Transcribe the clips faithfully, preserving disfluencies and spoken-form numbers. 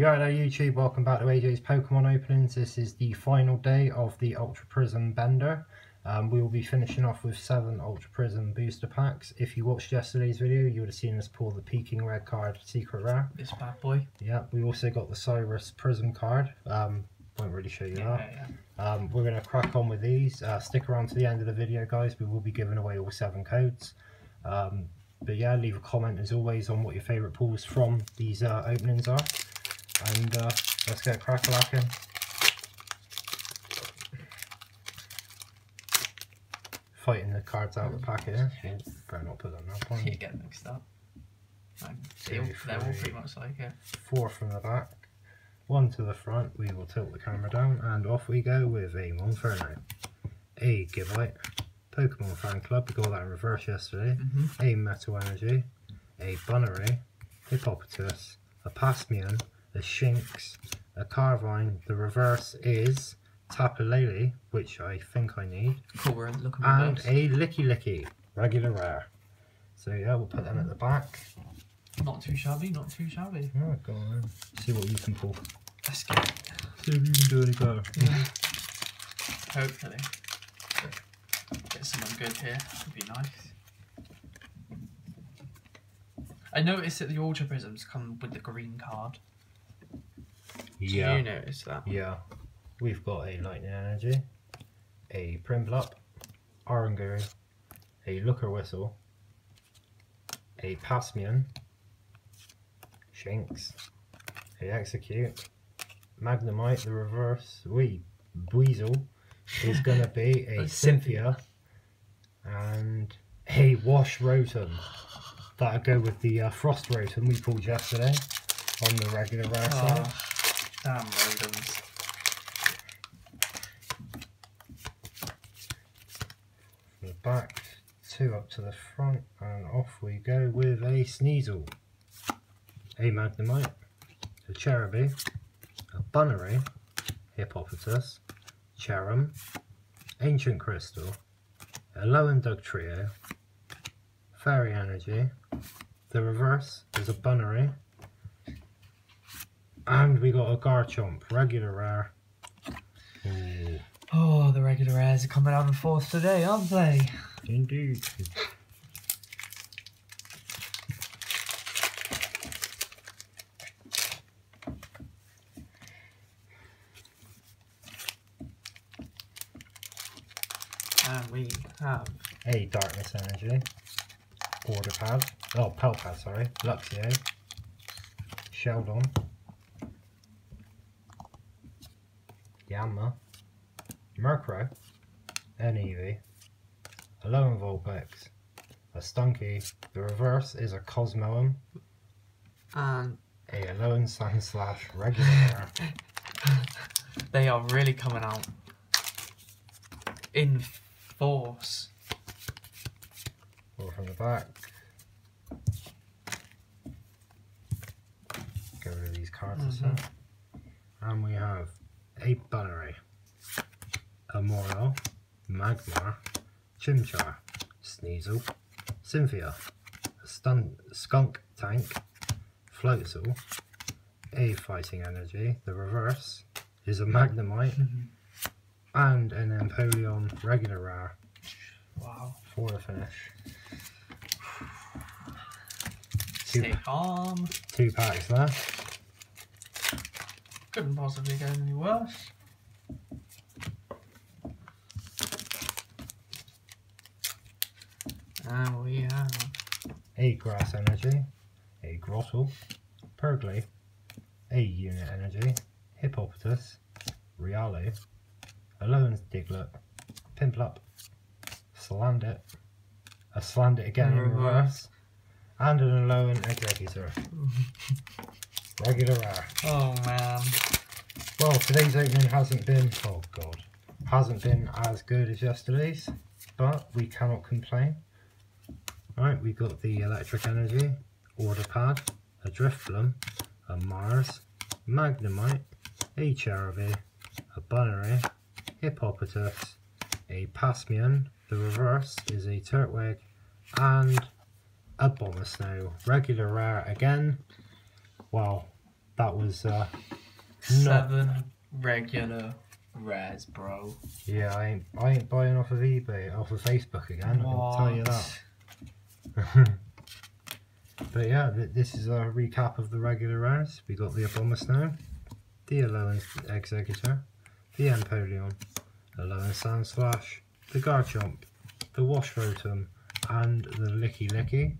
Hello YouTube, welcome back to A J's Pokemon Openings. This is the final day of the Ultra Prism Bender. Um, we will be finishing off with seven Ultra Prism Booster Packs. If you watched yesterday's video, you would have seen us pull the Peking Red card, Secret Rare. This bad boy. Yeah, we also got the Cyrus Prism card. Um, won't really show you yeah, that. Yeah. Um, we're going to crack on with these. Uh, stick around to the end of the video guys, we will be giving away all seven codes. Um, but yeah, leave a comment as always on what your favourite pulls from these uh, openings are. And uh, let's get crack-a-lacking. Fighting the cards out of the packet here. Yeah. Better not put them on that one. You get mixed up. Two, all, they're all pretty much like it. Four from the back, one to the front. We will tilt the camera down and off we go with a Monferno, a Gibite, Pokemon Fan Club, we got that in reverse yesterday, mm-hmm. a Metal Energy, a Buneary, Hippopotas, a Passimian, a Shinx, a Carvine. The reverse is Tapu Lele, which I think I need. Cool, we're looking for and those. A Lickilicky, regular rare. So yeah, we'll put them at the back. Not too shabby, not too shabby. Alright, go on then. See what you can pull. Let's go. See if you can do any better. Yeah. Hopefully. Get someone good here, would be nice. I noticed that the Ultra Prisms come with the green card. Yeah. Did you notice that? Yeah. We've got a Lightning Energy, a Primblop, Oranguru, a Looker Whistle, a Passimian, Shinx, a Execute, Magnemite, the reverse, we Buizel is going to be a Cynthia, and a Wash Rotom. That'll go with the uh, Frost Rotom we pulled yesterday on the regular rare side. Oh. Damn Rotoms. From the back, two up to the front, and off we go with a Sneasel, a Magnemite, a Cherubi, a Buneary, Hippopotas, Cherrim, Ancient Crystal, a Low and Doug Trio, Fairy Energy, the reverse is a Buneary, and we got a Garchomp, regular rare. Ooh. Oh, the regular rares are coming out in force today, aren't they? Indeed. And we have a Darkness Energy, Border Pad, oh, Palpad, sorry, Luxio, Sheldon, Yammer, Murkrow, Eevee, a Lone Vulpix, a Stunky, the reverse is a Cosmoem, and a Lone Sandslash regular. They are really coming out in force. Or from the back. Get rid of these cards mm-hmm. and stuff. And we have a Buneary, a Moral, Magmar, Chimchar, Sneasel, Cynthia, a Stun Skunk Tank, Floatzel, a Fighting Energy, the reverse is a Magnemite, mm-hmm. and an Empoleon regular rare. Wow. For the finish. Two, Stay calm. Two packs left. Couldn't possibly get any worse. And we have a Grass Energy, a Grottle, Purgly, a Unit Energy, Hippopotas, Riolu, Alolan Diglett, Pimplup, Slandit, a Slandit again in reverse, and an Alolan Executor. Regular rare. Oh man. Well, today's opening hasn't been, oh god, hasn't been as good as yesterday's, but we cannot complain. Alright, we got the Electric Energy, Order Pad, a Drifblim, a Mars, Magnemite, a Cherubi, a Buneary, Hippopotas, a Passimian, the reverse is a Turtwig, and a Abomasnow. Regular rare again. Wow, that was uh, seven regular rares, bro. Yeah, I ain't, I ain't buying off of eBay, off of Facebook again, I'll tell you that. But yeah, th this is a recap of the regular rares. We got the Abomasnow, the Alolan Executor, the Empoleon, Alolan Sandslash, the Garchomp, the Wash Rotom, and the Lickilicky.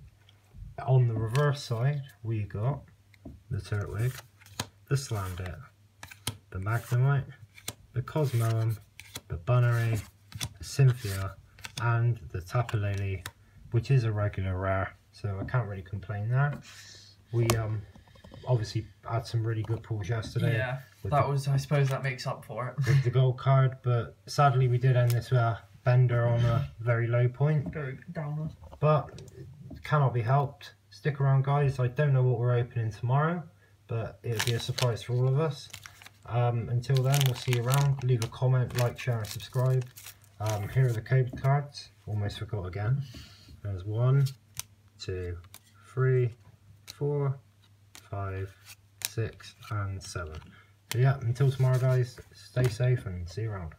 On the reverse side, we got the Turtwig, the Slandit, the Magnemite, the Cosmoem, the Buneary, the Cynthia, and the Tapu Lele, which is a regular rare, so I can't really complain there. We um obviously had some really good pulls yesterday. Yeah, that the, was, I suppose that makes up for it. With the gold card, but sadly we did end this uh, bender on a very low point. Very downer. But it cannot be helped. Stick around, guys. I don't know what we're opening tomorrow, but it'll be a surprise for all of us. Um, until then, we'll see you around. Leave a comment, like, share, and subscribe. Um, here are the code cards. Almost forgot again. There's one, two, three, four, five, six, and seven. So yeah, until tomorrow, guys, stay safe and see you around.